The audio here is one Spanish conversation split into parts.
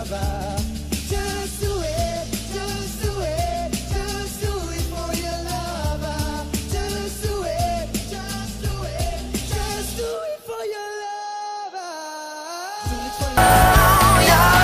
lover. Just do it, just do it, just do it for your lover. Just do it, just do it, just do it for your lover. Do it for your lover.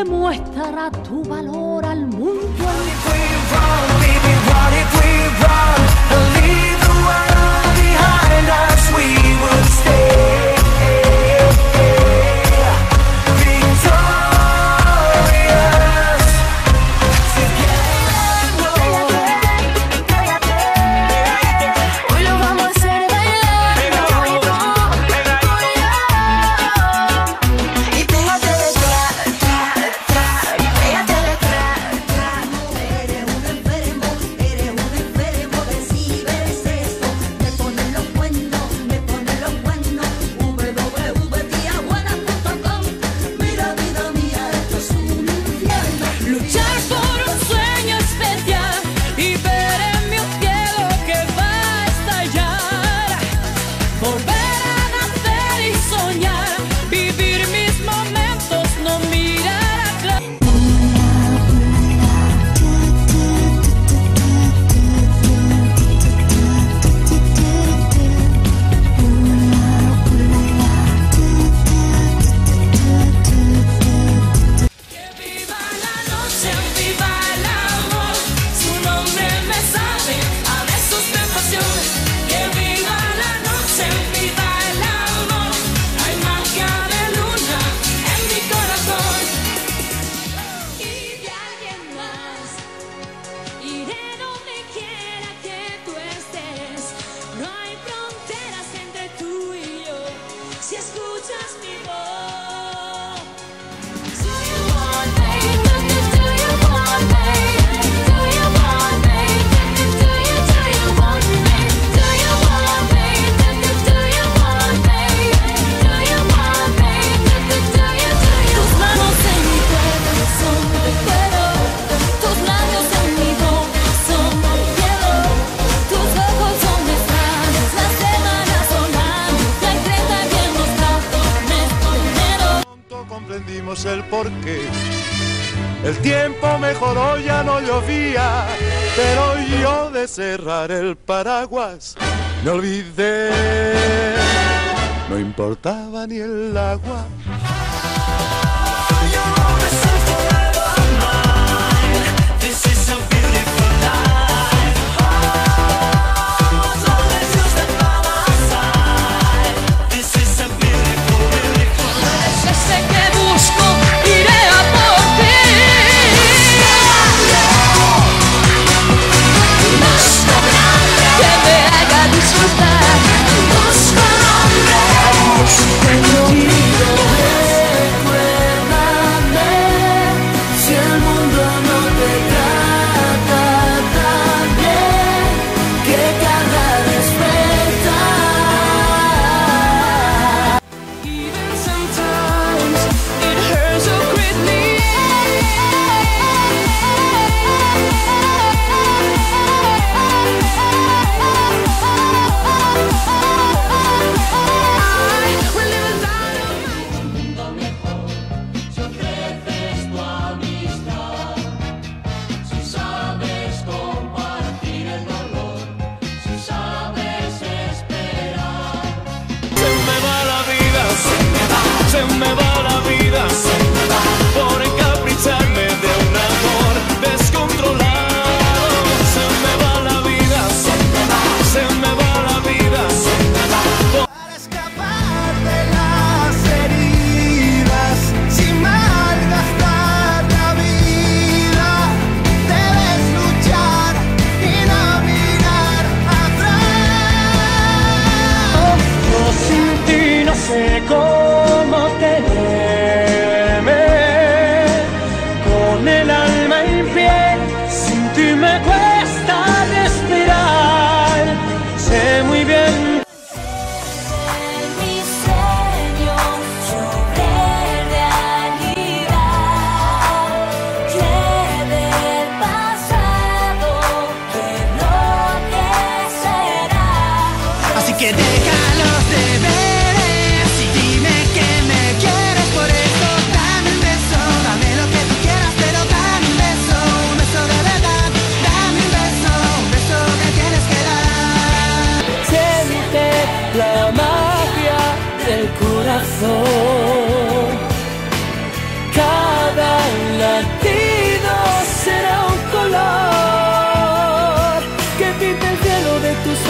Demuestra tu valor al mundo. Comprendimos el porqué. El tiempo mejoró, ya no llovía, pero yo de cerrar el paraguas me olvidé. No importaba ni el agua. Busco un hombre, busco en ti. que deja los deberes. Y dime que me quieres, por eso dame un beso, dame lo que tú quieras, pero dame un beso de verdad. Dame un beso que tienes que dar. Siente la magia del corazón. Cada latido será un color que pinta el cielo de tus ojos.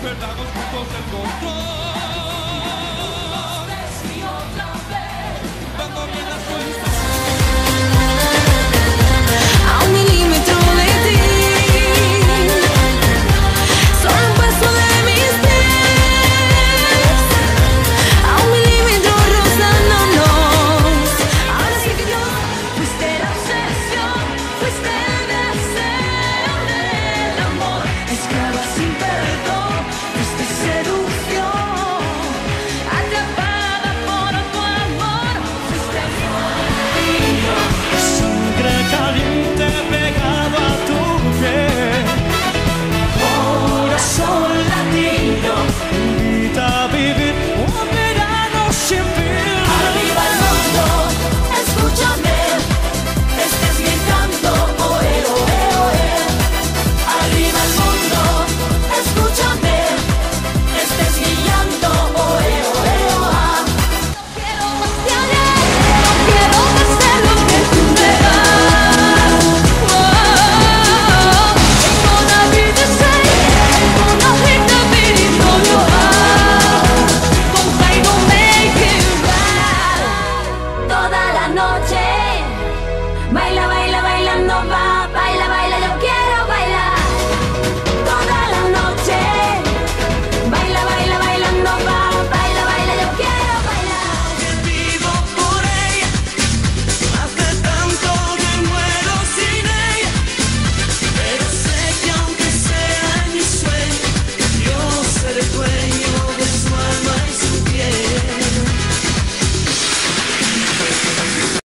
Perdamos juntos el control.